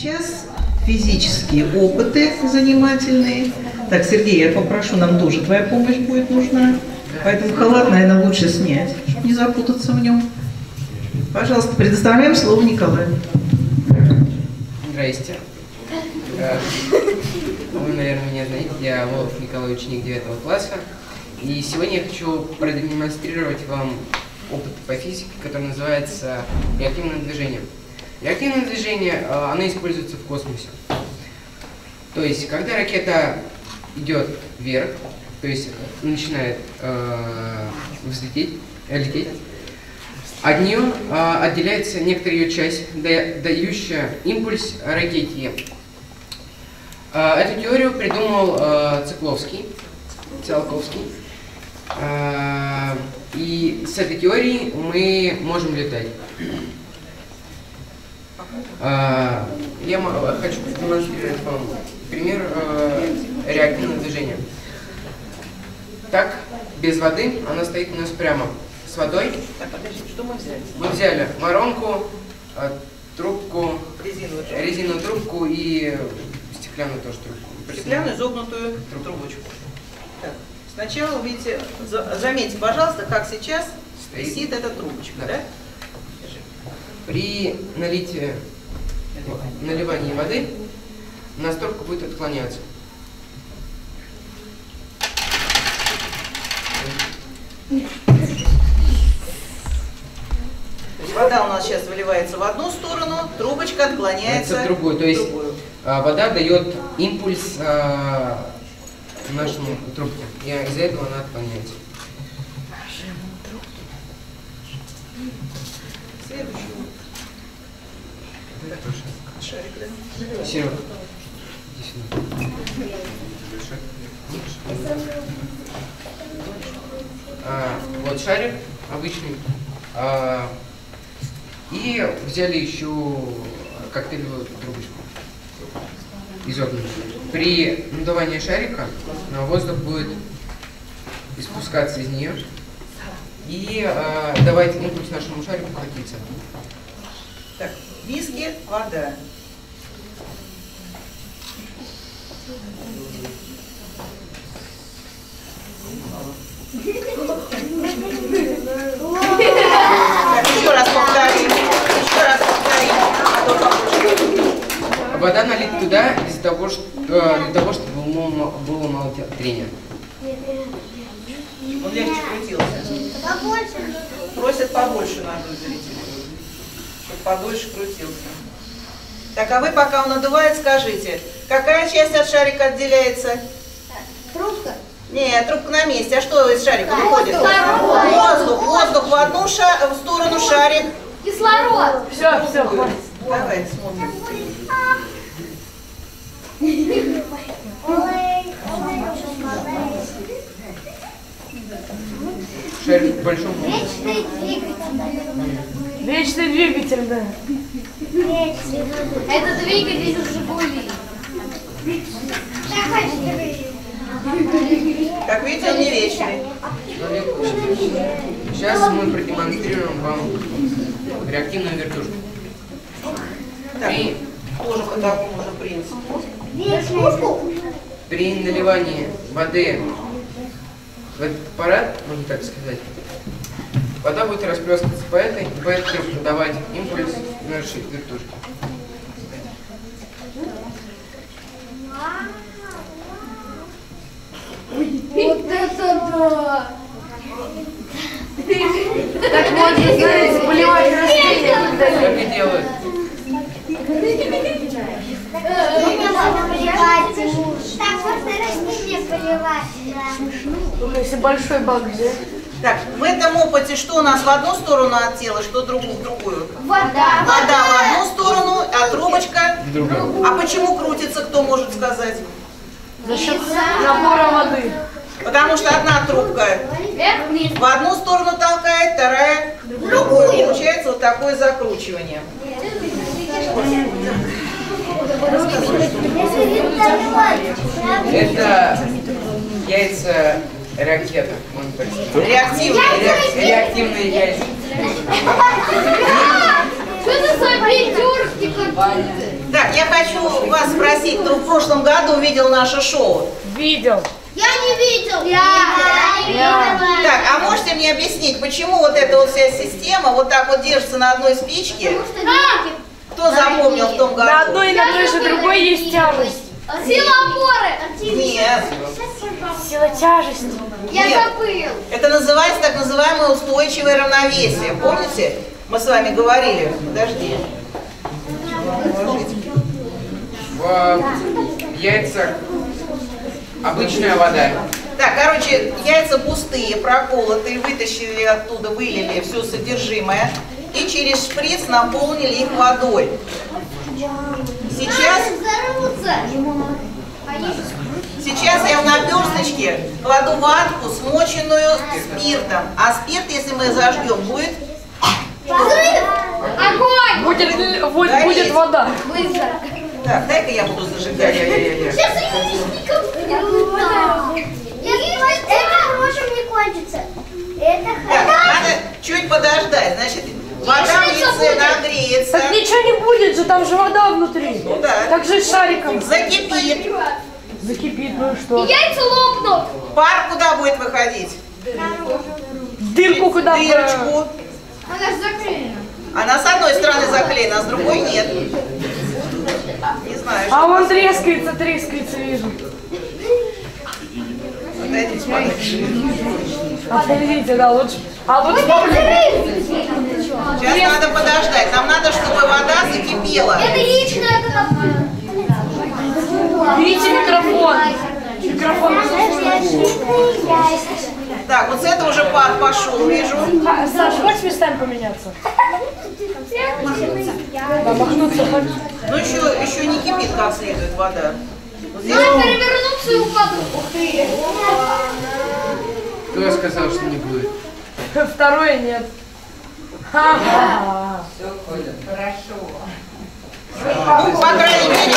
Сейчас физические опыты занимательные. Так, Сергей, я попрошу, нам тоже твоя помощь будет нужна. Поэтому халат, наверное, лучше снять, чтобы не запутаться в нем. Пожалуйста, предоставляем слово Николаю. Здрасте. Вы, наверное, меня знаете. Я Волков Николай, ученик 9 класса. И сегодня я хочу продемонстрировать вам опыт по физике, который называется реактивным движением. Реактивное движение, оно используется в космосе. То есть, когда ракета идет вверх, то есть начинает лететь, от нее отделяется некоторая ее часть, дающая импульс ракете. Эту теорию придумал Циолковский. И с этой теорией мы можем летать. Я хочу продемонстрировать вам пример реактивного движения. Так, без воды, она стоит у нас прямо. С водой. Так, подожди, что мы взяли? Мы взяли воронку, трубку, резиновую трубку и стеклянную тоже трубку. Стеклянную изогнутую трубочку. Так, сначала, видите, заметьте, пожалуйста, как сейчас висит эта трубочка, да? При наливании воды настройка будет отклоняться. То есть вода у нас сейчас выливается в одну сторону, трубочка отклоняется в другую. То есть вода дает импульс нашему трубке, и из-за этого она отклоняется. Следующий. Шарик, да? Серега. Вот шарик обычный. И взяли еще коктейльную трубочку. Изогнутую. При надувании шарика воздух будет испускаться из нее и давать импульс нашему шарику крутиться. Так, виски, вода. Так, еще раз повторим. Вода налит туда для того, чтобы было мало трения. Он легче крутился. Просят побольше наших зрителей, чтобы подольше крутился. Так, а вы, пока он надувает, скажите, какая часть от шарика отделяется? Трубка? Нет, трубка на месте. А что из шарика выходит? Воздух. Воздух в одну сторону, шарик. Кислород. Все. Давай, смотрим. Шарик в большом. Вечный двигатель. Вечный двигатель, да. Это двигатель «Жигули». Как видите, он не вечный. Сейчас мы продемонстрируем вам реактивную вертушку. Так, тоже по такому же принципу. При наливании воды в этот аппарат, можно так сказать, вода будет расплескиваться по этой, и поэтому давать импульс нашей вертушке. Вот это да! Так можно, знаете, поливать растения. Как и делают. Так можно растения поливать. Ну, если большой бак взять. Так, в этом опыте что у нас в одну сторону от тела, что в другую? Вода в одну сторону, а трубочка? В другую. А почему крутится, кто может сказать? За счет набора воды. Потому что одна трубка в одну сторону толкает, вторая в другую. Получается вот такое закручивание. Это яйца... Ракета. Реактивные яйца. Что это за пятерки какие-то? Да, я хочу вас спросить, кто в прошлом году видел наше шоу? Видел. Я не видел. Я не видела. Так, а можете мне объяснить, почему вот эта вот вся система вот так вот держится на одной спичке? Потому что кто запомнил в том году? На одной и на той же другой есть тяжесть. Сила опоры. Нет. Сила тяжести. Я забыл. Это называется так называемое устойчивое равновесие. Помните? Мы с вами говорили. Подожди. В яйцах обычная вода. Да, короче, яйца пустые, проколотые, вытащили оттуда, вылили все содержимое и через шприц наполнили их водой. Сейчас я в наперсточке кладу ватку, смоченную спиртом. А спирт, если мы зажгем, будет... Огонь! Будет вода. Так, дай-ка я буду зажигать. Сейчас это можем не кончится. Это надо чуть подождать. Значит, вода в яйце нагреется. Так ничего не будет же, там же вода внутри. Ну да. Так же шариком. Закипит. Закипит, ну что? Яйца лопнут. Пар куда будет выходить? Дырку куда? Дырочку. Она же заклеена. Она с одной стороны заклеена, а с другой нет. Не знаю. А он трескается, трескается, вижу. Отойдите, подальше. Отойдите, да, лучше. А лучше поближе. Сейчас надо подождать. Нам надо, чтобы вода закипела. Это яичная капля. Берите микрофон. Микрофон. Так, вот с этого уже пар пошел, вижу. Саша, хочешь местами поменяться? Да, махнуться. Ну еще не кипит как следует вода. Вот здесь... Давай перевернуться и упаду. Ух ты. Кто сказал, что не будет? Второе нет. Ха-ха. Все, Коля, хорошо. Ну, по крайней мере,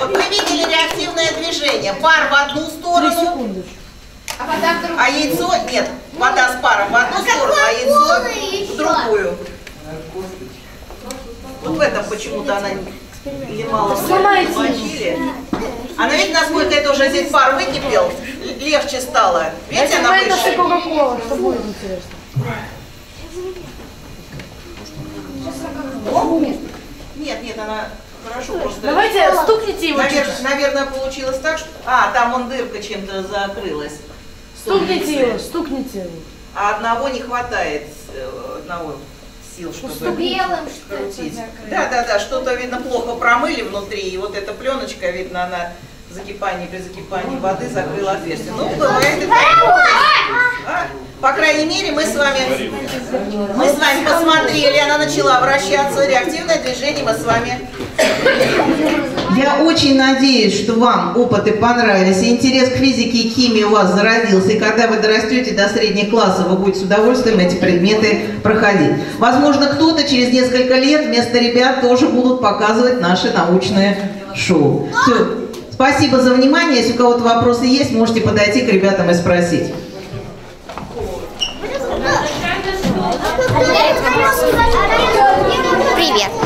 вот мы видели реактивное движение. Пар в одну сторону, а яйцо, нет, вода с паром в одну сторону, а яйцо в другую. Вот в этом почему-то она не мало сломали. Она видит, насколько это уже здесь пар выкипел, легче стало. Видите, она выше. Что будет интересно? Нет, нет, она хорошо просто... Давайте стукните его. Наверное, получилось так, что... А, там вон дырка чем-то закрылась. Стукните его, стукните его. А одного не хватает, одного сил, чтобы крутить. Да, да, да, что-то, видно, плохо промыли внутри, и вот эта пленочка, видно, она закипание, при закипании воды закрыла отверстие. Ну, бывает и так. По крайней мере, мы с вами посмотрели, она начала вращаться, реактивное движение мы с вами. Я очень надеюсь, что вам опыты понравились, и интерес к физике и химии у вас зародился, и когда вы дорастете до средних классов, вы будете с удовольствием эти предметы проходить. Возможно, кто-то через несколько лет вместо ребят тоже будут показывать наше научное шоу. Все. Спасибо за внимание, если у кого-то вопросы есть, можете подойти к ребятам и спросить. Привет.